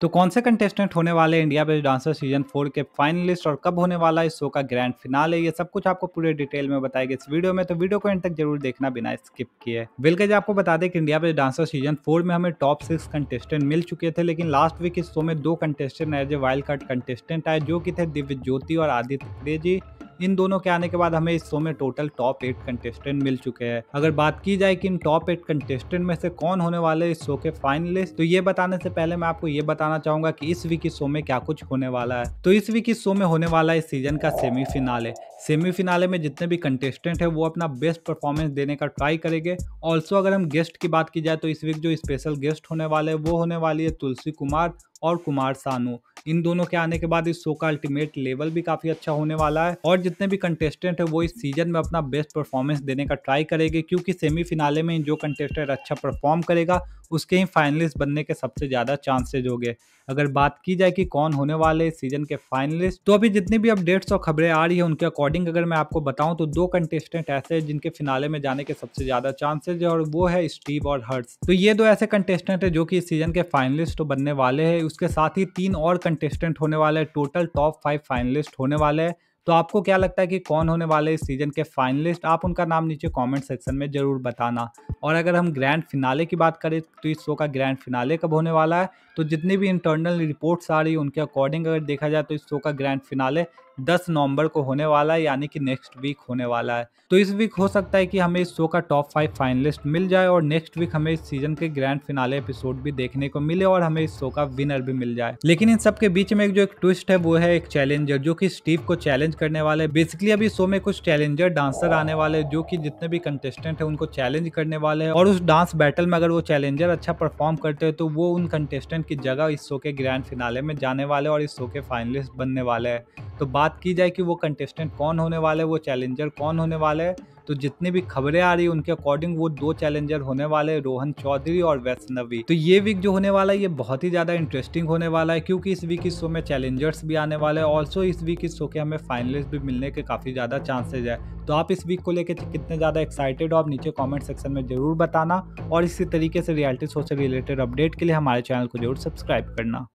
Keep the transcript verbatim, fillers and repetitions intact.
तो कौन से कंटेस्टेंट होने वाले India best dancer season four के फाइनलिस्ट और कब होने वाला इस शो का ग्रैंड फिनाले, ये सब कुछ आपको पूरे डिटेल में बताएंगे इस वीडियो में। तो वीडियो को एंड तक जरूर देखना बिना स्किप किए। बिल्कुल आपको बता दें कि India best dancer season four में हमें टॉप सिक्स कंटेस्टेंट मिल चुके थे, लेकिन लास्ट वीक इस शो में दो contestant as a wild card contestant आए जो कि थे दिव्य ज्योति और आदित्य जी। इन दोनों के आने के बाद हमें इस शो में टोटल टॉप एट कंटेस्टेंट मिल चुके हैं। अगर बात की जाए कि इन टॉप एट कंटेस्टेंट में से कौन होने वाले इस शो के फाइनलिस्ट, तो ये बताने से पहले मैं आपको ये बताना चाहूंगा कि इस वीक इस शो में क्या कुछ होने वाला है। तो इस वीक इस शो में होने वाला है सीजन का सेमीफिनाले। सेमीफिनाले में जितने भी कंटेस्टेंट है वो अपना बेस्ट परफॉर्मेंस देने का ट्राई करेंगे। ऑल्सो अगर हम गेस्ट की बात की जाए तो इस वीक जो स्पेशल गेस्ट होने वाले हैं वो होने वाली है तुलसी कुमार और कुमार सानू। इन दोनों के आने के बाद इस शो का अल्टीमेट लेवल भी काफी अच्छा होने वाला है और जितने भी कंटेस्टेंट है वो इस सीजन में अपना बेस्ट परफॉर्मेंस देने का ट्राई करेंगे, क्योंकि सेमीफिनाले में जो कंटेस्टेंट अच्छा परफॉर्म करेगा उसके ही फाइनलिस्ट बनने के सबसे ज्यादा चांसेज होंगे। अगर बात की जाए कि कौन होने वाले इस सीजन के फाइनलिस्ट, तो अभी जितनी भी अपडेट्स और खबरें आ रही है उनके अकॉर्डिंग अगर मैं आपको बताऊं तो दो कंटेस्टेंट ऐसे हैं जिनके फिनाले में जाने के सबसे ज्यादा चांसेज है और वो है स्टीव और हर्ष। तो ये दो ऐसे कंटेस्टेंट है जो कि इस सीजन के फाइनलिस्ट बनने वाले हैं। उसके साथ ही तीन और कंटेस्टेंट होने वाले हैं, टोटल टॉप फाइव फाइनलिस्ट होने वाले हैं। तो आपको क्या लगता है कि कौन होने वाले इस सीजन के फाइनलिस्ट, आप उनका नाम नीचे कमेंट सेक्शन में जरूर बताना। और अगर हम ग्रैंड फिनाले की बात करें तो इस शो का ग्रैंड फिनाले कब होने वाला है, तो जितनी भी इंटरनल रिपोर्ट्स आ रही है उनके अकॉर्डिंग अगर देखा जाए तो इस शो का ग्रैंड फिनाले दस नवंबर को होने वाला है, यानी कि नेक्स्ट वीक होने वाला है। तो इस वीक हो सकता है कि हमें इस शो का टॉप फाइव फाइनलिस्ट मिल जाए और नेक्स्ट वीक हमें इस सीजन के ग्रैंड फिनाले एपिसोड भी देखने को मिले और हमें इस शो का विनर भी मिल जाए। लेकिन इन सब के बीच में एक जो एक ट्विस्ट है वो है एक चैलेंजर जो कि स्टीव को चैलेंज करने वाले। बेसिकली अभी शो में कुछ चैलेंजर डांसर आने वाले जो की जितने भी कंटेस्टेंट है उनको चैलेंज करने वाले है और उस डांस बैटल में अगर वो चैलेंजर अच्छा परफॉर्म करते हैं तो वो उन कंटेस्टेंट की जगह इस शो के ग्रैंड फिनाले में जाने वाले और इस शो के फाइनलिस्ट बनने वाले है। तो बात की जाए कि वो कंटेस्टेंट कौन होने वाले, वो चैलेंजर कौन होने वाले हैं, तो जितनी भी खबरें आ रही है उनके अकॉर्डिंग वो दो चैलेंजर होने वाले हैं, रोहन चौधरी और वैष्णवी। तो ये वीक जो होने वाला है ये बहुत ही ज्यादा इंटरेस्टिंग होने वाला है, क्योंकि इस वीक इस शो में चैलेंजर्स भी आने वाले हैं। ऑल्सो इस वीक इस शो के हमें फाइनलिस्ट भी मिलने के काफी ज्यादा चांसेज है। तो आप इस वीक को लेकर कितने ज्यादा एक्साइटेड हो आप नीचे कॉमेंट सेक्शन में जरूर बताना और इसी तरीके से रियलिटी शो से रिलेटेड अपडेट के लिए हमारे चैनल को जरूर सब्सक्राइब करना।